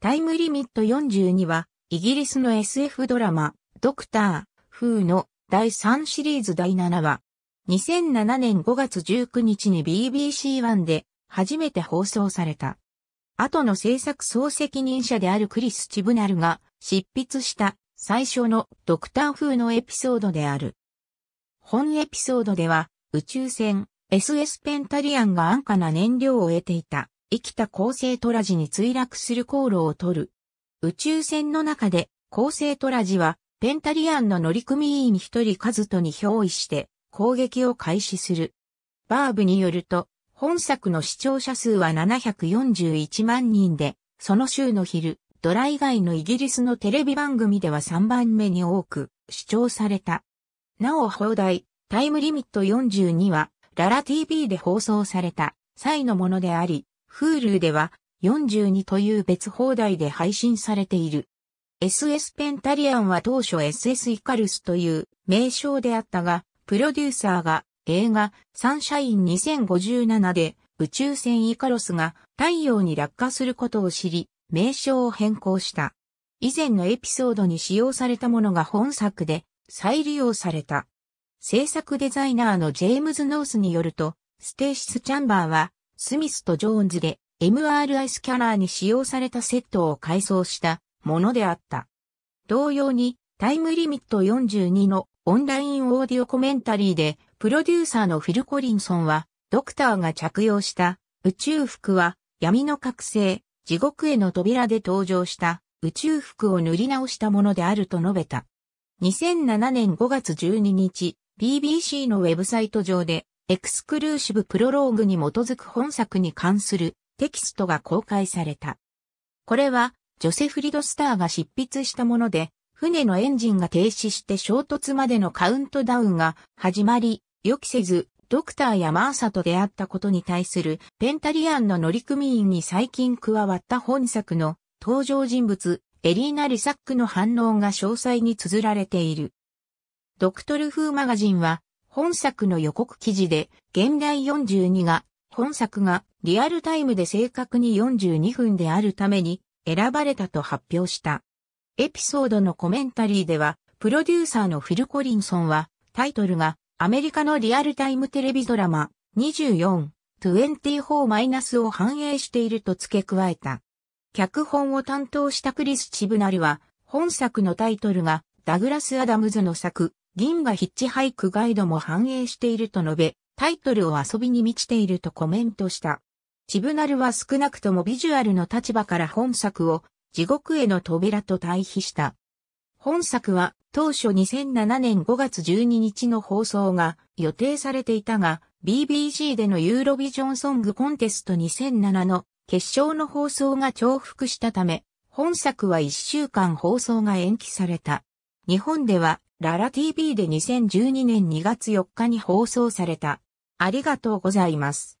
タイムリミット42は、イギリスの SF ドラマ、ドクター・フーの第3シリーズ第7話。2007年5月19日に BBC One で初めて放送された。後の制作総責任者であるクリス・チブナルが執筆した最初のドクター・フーのエピソードである。本エピソードでは、宇宙船 SS ペンタリアンが安価な燃料を得ていた生きた恒星トラジに墜落する航路を取る。宇宙船の中で恒星トラジはペンタリアンの乗組員一人カズトに憑依して攻撃を開始する。BARBによると本作の視聴者数は741万人で、その週の昼、ドラ以外のイギリスのテレビ番組では3番目に多く視聴された。なお放題、タイムリミット42は、LaLa TV で放送された際のものであり、Hulu では42という別放題で配信されている。SS ペンタリアンは当初 SS イカルスという名称であったが、プロデューサーが映画サンシャイン2057で宇宙船イカロスが太陽に落下することを知り、名称を変更した。以前のエピソードに使用されたものが本作で再利用された。制作デザイナーのジェームズ・ノースによると、ステーシス・チャンバーは、スミスとジョーンズで MRI スキャナーに使用されたセットを改装したものであった。同様に、タイムリミット42のオンラインオーディオコメンタリーで、プロデューサーのフィル・コリンソンは、ドクターが着用した宇宙服は、闇の覚醒、地獄への扉で登場した宇宙服を塗り直したものであると述べた。2007年5月12日、BBC のウェブサイト上でエクスクルーシブプロローグに基づく本作に関するテキストが公開された。これはジョセフ・リドスターが執筆したもので、船のエンジンが停止して衝突までのカウントダウンが始まり、予期せずドクターやマーサと出会ったことに対するペンタリアンの乗組員に最近加わった本作の登場人物エリーナ・リサックの反応が詳細に綴られている。ドクトルフーマガジンは本作の予告記事で現代42が本作がリアルタイムで正確に42分であるために選ばれたと発表した。エピソードのコメンタリーではプロデューサーのフィル・コリンソンはタイトルがアメリカのリアルタイムテレビドラマ24、24-を反映していると付け加えた。脚本を担当したクリス・チブナルは本作のタイトルがダグラス・アダムズの作銀河ヒッチハイクガイドも反映していると述べ、タイトルを遊びに満ちているとコメントした。チブナルは少なくともビジュアルの立場から本作を地獄への扉と対比した。本作は当初2007年5月12日の放送が予定されていたが、BBC でのユーロビジョンソングコンテスト2007の決勝の放送が重複したため、本作は1週間放送が延期された。日本ではLaLa TV で2012年2月4日に放送された。ありがとうございます。